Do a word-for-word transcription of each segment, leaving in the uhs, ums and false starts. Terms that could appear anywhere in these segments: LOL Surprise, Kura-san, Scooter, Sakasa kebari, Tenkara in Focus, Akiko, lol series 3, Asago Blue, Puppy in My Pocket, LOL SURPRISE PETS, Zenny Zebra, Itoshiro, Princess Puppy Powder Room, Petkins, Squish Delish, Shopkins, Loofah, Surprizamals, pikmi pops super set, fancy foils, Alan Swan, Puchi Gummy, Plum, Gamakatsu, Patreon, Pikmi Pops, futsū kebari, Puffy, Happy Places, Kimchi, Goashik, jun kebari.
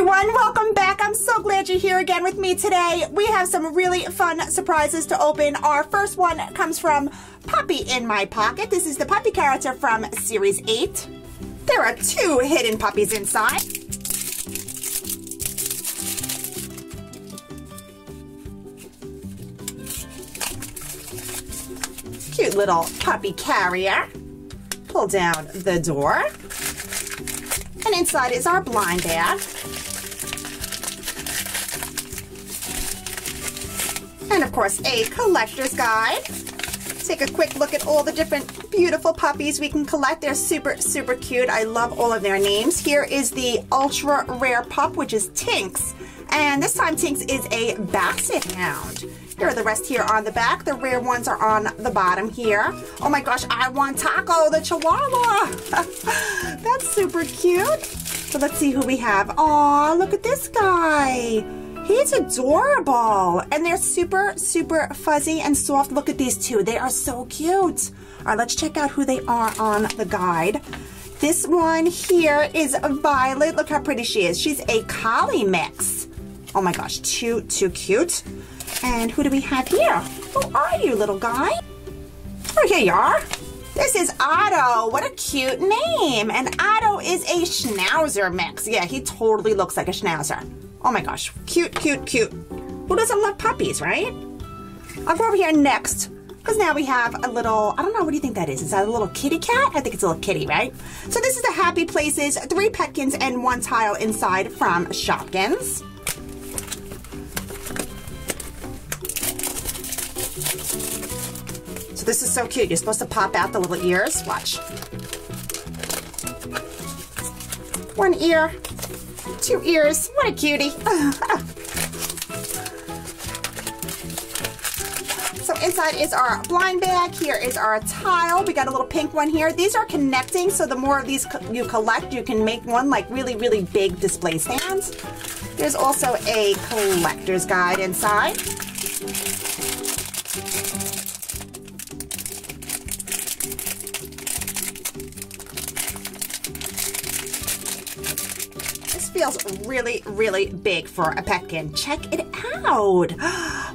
everyone, welcome back. I'm so glad you're here again with me today. We have some really fun surprises to open. Our first one comes from Puppy in My Pocket. This is the puppy character from Series eight. There are two hidden puppies inside. Cute little puppy carrier. Pull down the door. And inside is our blind bag. And of course, a collector's guide. Take a quick look at all the different beautiful puppies we can collect. They're super, super cute. I love all of their names. Here is the ultra rare pup, which is Tinks. And this time Tinks is a basset hound. Here are the rest here on the back. The rare ones are on the bottom here. Oh my gosh, I want Taco, the Chihuahua. That's super cute. So let's see who we have. Aw, look at this guy. He's adorable. And they're super, super fuzzy and soft. Look at these two. They are so cute. All right, let's check out who they are on the guide. This one here is Violet. Look how pretty she is. She's a collie mix. Oh my gosh, too, too cute. And who do we have here? Who are you, little guy? Oh, here you are. This is Otto. What a cute name. And Otto is a schnauzer mix. Yeah, he totally looks like a schnauzer. Oh my gosh. Cute, cute, cute. Who doesn't love puppies, right? I'll go over here next. Because now we have a little, I don't know, what do you think that is? Is that a little kitty cat? I think it's a little kitty, right? So this is the Happy Places, three Petkins and one tile inside from Shopkins. So this is so cute. You're supposed to pop out the little ears. Watch. One ear, two ears. What a cutie. So inside is our blind bag. Here is our tile. We got a little pink one here. These are connecting, so the more of these co- you collect, you can make one like really, really big display stands. There's also a collector's guide inside. Feels really, really big for a Petkin. Check it out.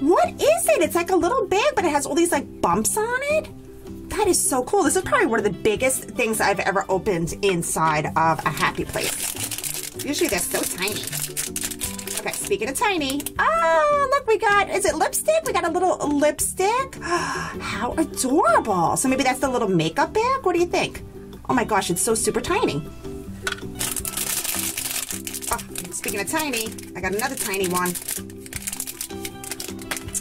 What is it? It's like a little bag, but it has all these like bumps on it. That is so cool. This is probably one of the biggest things I've ever opened inside of a Happy Place. Usually they're so tiny. Okay, speaking of tiny, oh, look, we got, is it lipstick? We got a little lipstick. How adorable. So maybe that's the little makeup bag? What do you think? Oh my gosh, it's so super tiny. Speaking of tiny, I got another tiny one.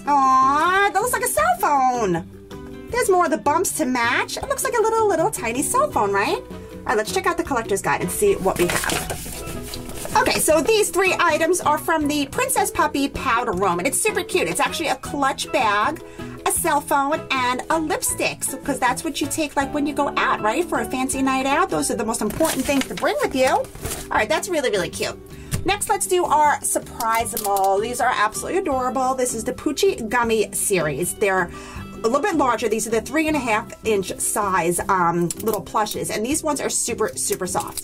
Aww, that looks like a cell phone. There's more of the bumps to match. It looks like a little, little tiny cell phone, right? All right, let's check out the collector's guide and see what we have. Okay, so these three items are from the Princess Puppy Powder Room, and it's super cute. It's actually a clutch bag, a cell phone, and a lipstick, because so, that's what you take like when you go out, right? For a fancy night out, those are the most important things to bring with you. All right, that's really, really cute. Next, let's do our Surprizamals. These are absolutely adorable. This is the Puchi Gummy series. They're a little bit larger. These are the three and a half inch size um, little plushes. And these ones are super, super soft.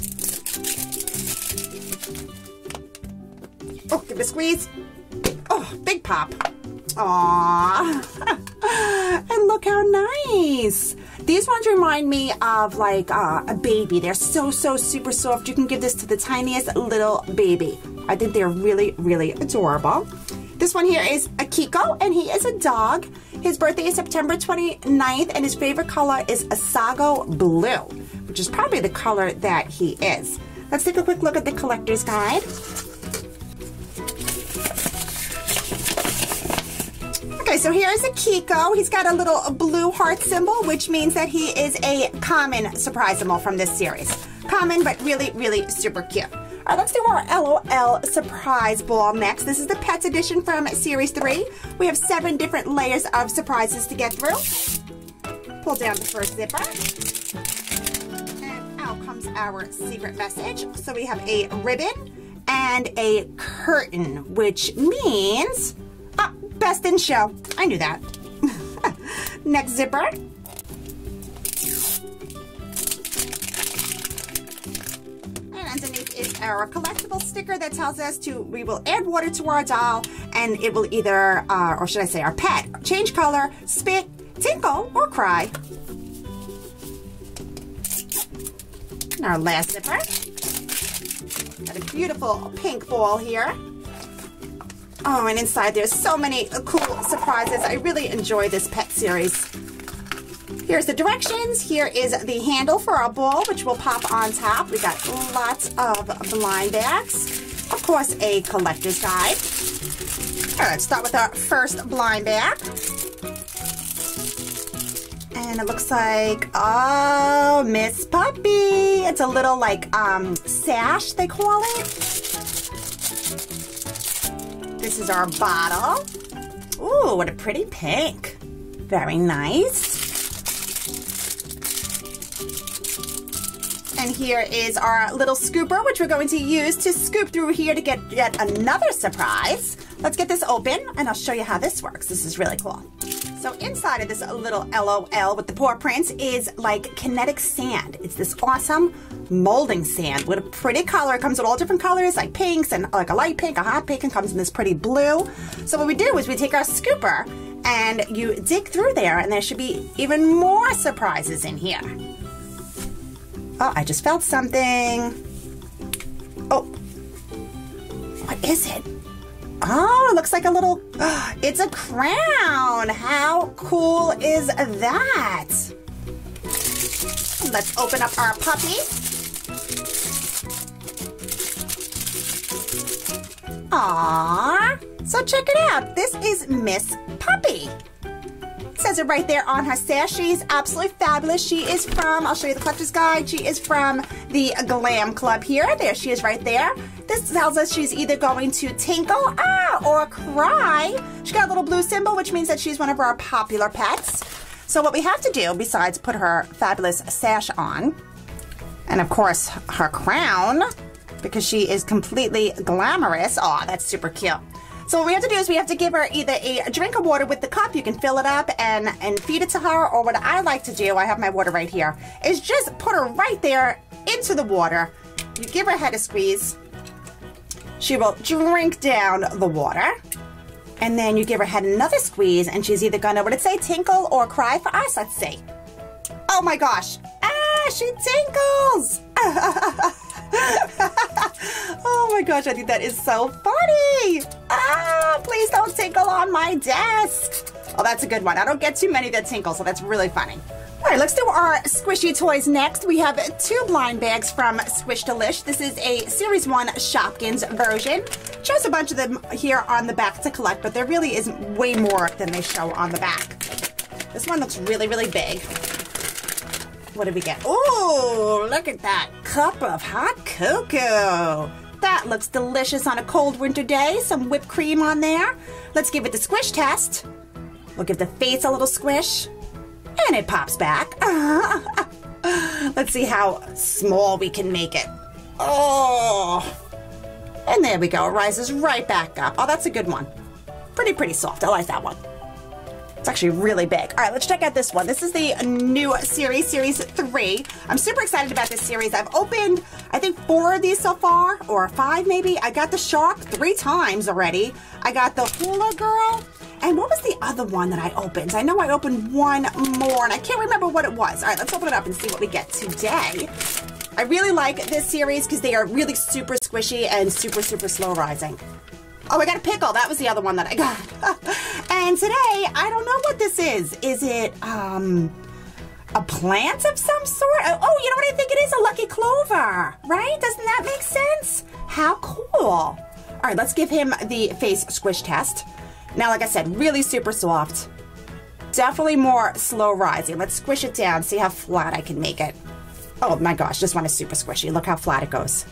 Oh, give it a squeeze. Oh, big pop. Aww. And look how nice. These ones remind me of like uh, a baby. They're so, so super soft. You can give this to the tiniest little baby. I think they're really, really adorable. This one here is Akiko, and he is a dog. His birthday is September twenty-ninth, and his favorite color is Asago Blue, which is probably the color that he is. Let's take a quick look at the collector's guide. Okay, so here's Akiko. He's got a little blue heart symbol, which means that he is a common Surprizamal from this series. Common, but really, really super cute. All right, let's do our LOL Surprise Ball next. This is the Pets Edition from Series three. We have seven different layers of surprises to get through. Pull down the first zipper. And out comes our secret message. So we have a ribbon and a curtain, which means... Ah, best in show. I knew that. Next zipper. And underneath is our collectible sticker that tells us to, we will add water to our doll and it will either, uh, or should I say our pet, change color, spit, tinkle, or cry. And our last zipper. Got a beautiful pink ball here. Oh, and inside there's so many cool surprises. I really enjoy this pet series. Here's the directions. Here is the handle for our ball, which will pop on top. We got lots of blind bags. Of course, a collector's guide. All right, let's start with our first blind bag. And it looks like, oh, Miss Puppy. It's a little like um, sash, they call it. This is our bottle. Ooh, what a pretty pink. Very nice. And here is our little scooper, which we're going to use to scoop through here to get yet another surprise. Let's get this open, and I'll show you how this works. This is really cool. So inside of this little L O L with the paw prints is like kinetic sand. It's this awesome molding sand with a pretty color. It comes in all different colors, like pinks and like a light pink, a hot pink, and comes in this pretty blue. So what we do is we take our scooper and you dig through there, and there should be even more surprises in here. Oh, I just felt something. Oh, what is it? Oh, it looks like a little, oh, it's a crown. How cool is that? Let's open up our puppy. Aww. So check it out. This is Miss Puppy. It says it right there on her sash. She's absolutely fabulous. She is from, I'll show you the collector's guide. She is from the Glam Club here. There she is right there. This tells us she's either going to tinkle ah, or cry. She got a little blue symbol, which means that she's one of our popular pets. So what we have to do, besides put her fabulous sash on, and of course her crown, because she is completely glamorous. Oh, that's super cute. So what we have to do is we have to give her either a drink of water with the cup. You can fill it up and, and feed it to her. Or what I like to do, I have my water right here, is just put her right there into the water. You give her a head a squeeze. She will drink down the water. And then you give her head another squeeze and she's either gonna, what did it say, tinkle or cry for us? Let's see. Oh my gosh. Ah, she tinkles. Oh my gosh, I think that is so funny. Ah, please don't tinkle on my desk. Oh, that's a good one. I don't get too many that tinkle, so that's really funny. All right, let's do our squishy toys next. We have two blind bags from Squish Delish. This is a Series one Shopkins version. Shows a bunch of them here on the back to collect, but there really is way more than they show on the back. This one looks really, really big. What did we get? Oh, look at that cup of hot cocoa. That looks delicious on a cold winter day. Some whipped cream on there. Let's give it the squish test. We'll give the face a little squish. And it pops back. Let's see how small we can make it. Oh, and there we go. It rises right back up. Oh, that's a good one. Pretty, pretty soft. I like that one. It's actually really big. All right, let's check out this one. This is the new series, Series three. I'm super excited about this series. I've opened, I think, four of these so far, or five maybe. I got the shark three times already. I got the hula girl. And what was the other one that I opened? I know I opened one more, and I can't remember what it was. All right, let's open it up and see what we get today. I really like this series because they are really super squishy and super, super slow rising. Oh, I got a pickle. That was the other one that I got. And today, I don't know what this is. Is it um, a plant of some sort? Oh, you know what I think it is? A lucky clover, right? Doesn't that make sense? How cool. All right, let's give him the face squish test. Now, like I said, really super soft. Definitely more slow rising. Let's squish it down, see how flat I can make it. Oh my gosh, this one is super squishy. Look how flat it goes.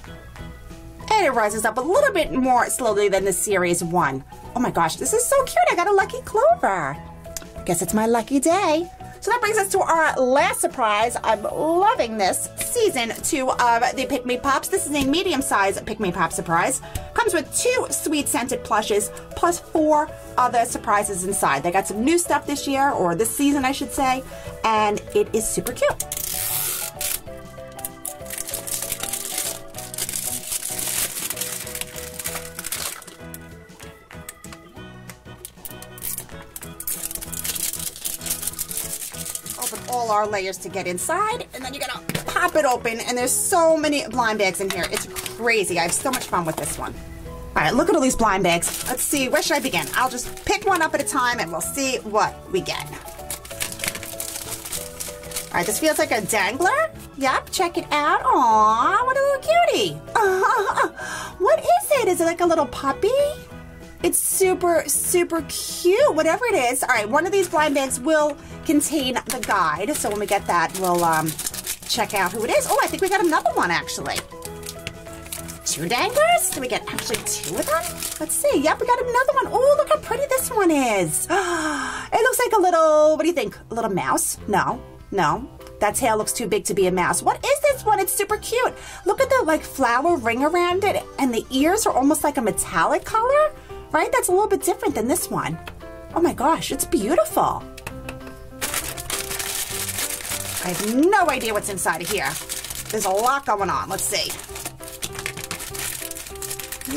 And it rises up a little bit more slowly than the Series one. Oh my gosh, this is so cute. I got a lucky clover. I guess it's my lucky day. So that brings us to our last surprise. I'm loving this season two of the Pikmi Pops. This is a medium-sized Pikmi Pop surprise. Comes with two sweet-scented plushes, plus four other surprises inside. They got some new stuff this year, or this season, I should say, and it is super cute. Mylar layers to get inside, and then you're gonna pop it open, and there's so many blind bags in here. It's crazy. I have so much fun with this one. All right, look at all these blind bags. Let's see, where should I begin? I'll just pick one up at a time, and we'll see what we get. All right, this feels like a dangler. Yep, check it out. Aw, what a little cutie. What is it? Is it like a little puppy? It's super, super cute, whatever it is. All right, one of these blind bags will contain the guide. So when we get that, we'll um, check out who it is. Oh, I think we got another one, actually. Two danglers? Did we get actually two of them? Let's see. Yep, we got another one. Oh, look how pretty this one is. It looks like a little, what do you think? A little mouse? No, no. That tail looks too big to be a mouse. What is this one? It's super cute. Look at the, like, flower ring around it, and the ears are almost like a metallic color. Right? That's a little bit different than this one. Oh my gosh, it's beautiful. I have no idea what's inside of here. There's a lot going on. Let's see.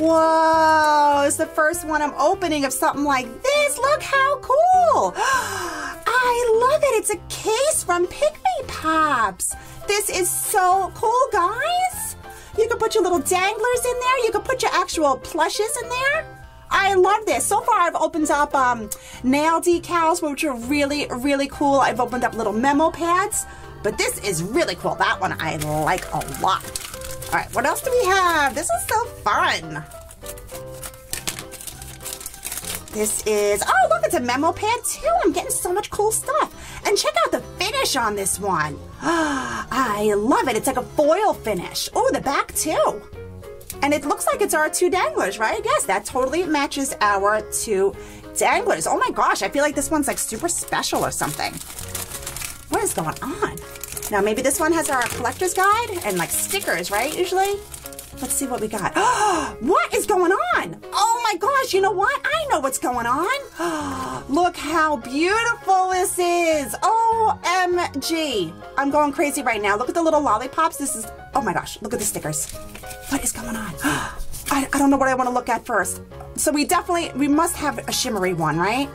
Whoa, it's the first one I'm opening of something like this. Look how cool. I love it. It's a case from Pikmi Pops. This is so cool, guys. You can put your little danglers in there. You can put your actual plushes in there. I love this. So far, I've opened up um, nail decals, which are really, really cool. I've opened up little memo pads, but this is really cool. That one I like a lot. All right, what else do we have? This is so fun. This is, oh, look, it's a memo pad, too. I'm getting so much cool stuff. And check out the finish on this one. Ah, I love it. It's like a foil finish. Oh, the back, too. And it looks like it's our two danglers, right? Yes, that totally matches our two danglers. Oh my gosh, I feel like this one's like super special or something. What is going on? Now maybe this one has our collector's guide and like stickers, right, usually? Let's see what we got. Oh, what is going on? Oh my gosh, you know what? I know what's going on. Oh, look how beautiful this is. O M G. I'm going crazy right now. Look at the little lollipops. This is, oh my gosh, look at the stickers. What is going on? Oh, I, I don't know what I want to look at first. So we definitely, we must have a shimmery one, right?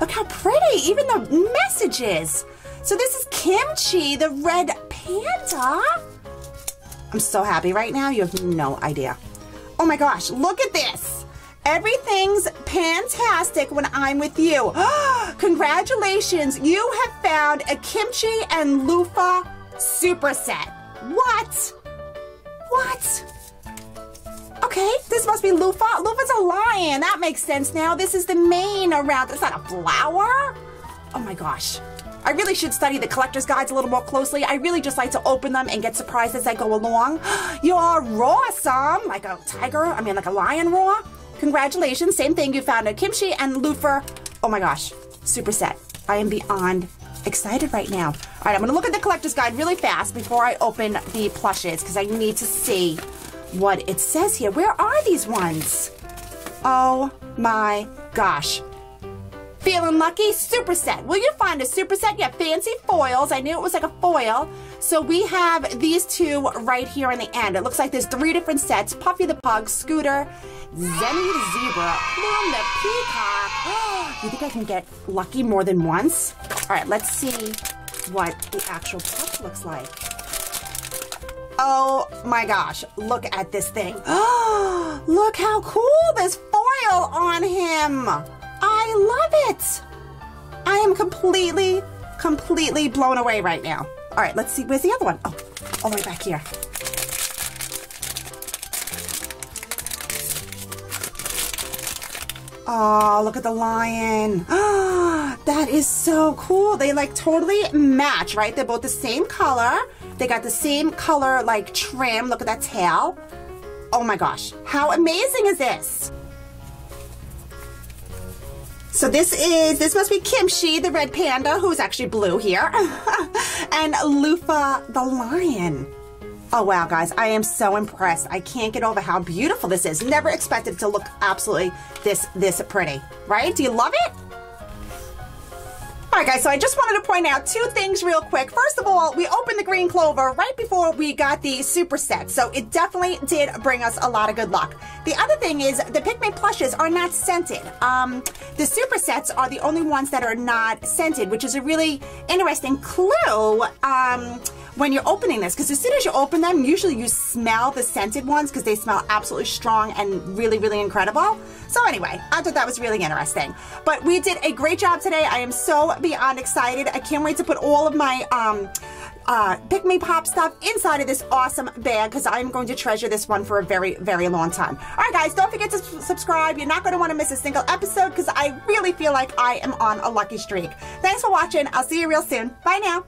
Look how pretty, even the messages. So this is Kimchi, the red panda. I'm so happy right now, you have no idea. Oh my gosh, look at this. Everything's fantastic when I'm with you. Congratulations, you have found a Kimchi and Loofah superset. What? What? Okay, this must be Loofah. Loofah's a lion, that makes sense now. This is the mane around, it's not a flower? Oh my gosh. I really should study the collector's guides a little more closely. I really just like to open them and get surprised as I go along. You're raw, some, like a tiger, I mean like a lion raw. Congratulations, same thing, you found a Kimchi and Loofah. Oh my gosh, super set. I am beyond excited right now. All right, I'm gonna look at the collector's guide really fast before I open the plushes because I need to see what it says here. Where are these ones? Oh my gosh. Feeling lucky? Superset. Will you find a superset? Yeah, fancy foils. I knew it was like a foil. So we have these two right here in the end. It looks like there's three different sets. Puffy the Pug, Scooter, Zenny Zebra, Plum the Peacock. Oh, you think I can get lucky more than once? All right, let's see what the actual box looks like. Oh my gosh, look at this thing. Oh, look how cool this foil on him. I love it. I am completely, completely blown away right now. All right, let's see. Where's the other one? Oh, all the way back here. Oh, look at the lion. Oh, that is so cool. They like totally match, right? They're both the same color. They got the same color like trim. Look at that tail. Oh my gosh. How amazing is this? So this is, this must be Kimchi, the red panda, who's actually blue here, and Loofah, the lion. Oh, wow, guys, I am so impressed. I can't get over how beautiful this is. Never expected it to look absolutely this, this pretty, right? Do you love it? All right, guys, so I just wanted to point out two things real quick. First of all, we opened the Green Clover right before we got the super set, so it definitely did bring us a lot of good luck. The other thing is the Pikmin plushes are not scented. Um, the super sets are the only ones that are not scented, which is a really interesting clue um, when you're opening this, because as soon as you open them, usually you smell the scented ones because they smell absolutely strong and really, really incredible. So anyway, I thought that was really interesting. But we did a great job today. I am so beyond excited. I can't wait to put all of my um, uh, Pikmi Pop stuff inside of this awesome bag because I'm going to treasure this one for a very, very long time. All right, guys, don't forget to subscribe. You're not going to want to miss a single episode because I really feel like I am on a lucky streak. Thanks for watching. I'll see you real soon. Bye now.